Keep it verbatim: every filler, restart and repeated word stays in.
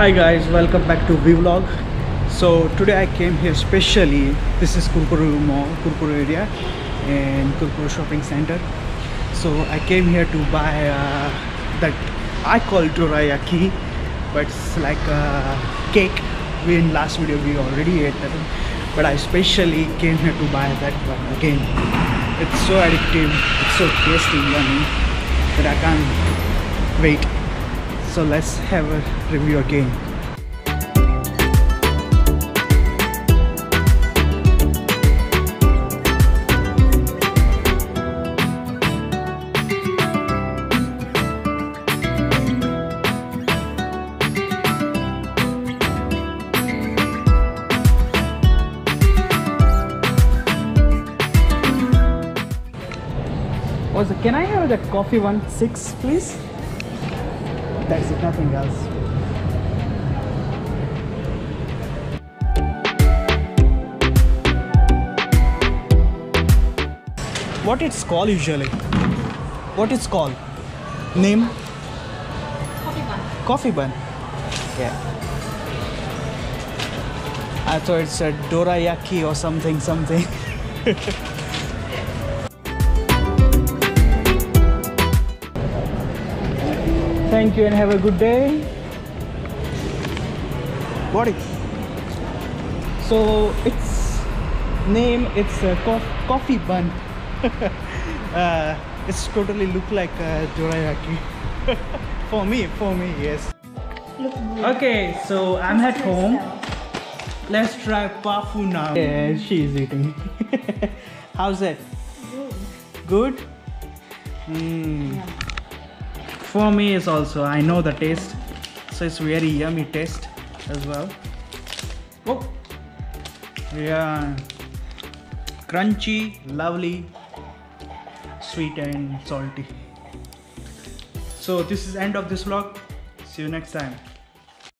Hi guys, welcome back to V Vlog. So today I came here specially. This is Kurkuru Mall, Kurkuru area and Kurkuru shopping center. So I came here to buy uh, that I call dorayaki, but it's like a cake. We in last video we already ate that one, but I specially came here to buy that one again. It's so addictive, it's so tasty, yummy that I can't wait. So let's have a review again. Also, can I have that coffee one six, please? That's it, nothing else. What it's called usually? What it's called? Name? Coffee bun. Coffee bun. Yeah. I thought it's a dorayaki or something, something. Thank you and have a good day. What is? So its name, it's a cof coffee bun. uh, it's totally look like a dorayaki. for me, for me, yes. Okay, so I'm at home. Let's try Pafu now. Yeah, she is eating. How's it? Good. Good? Mm. Yeah. For me is also, I know the taste, so it's very yummy taste as well. Oh, yeah, crunchy, lovely, sweet and salty. So this is end of this vlog. See you next time.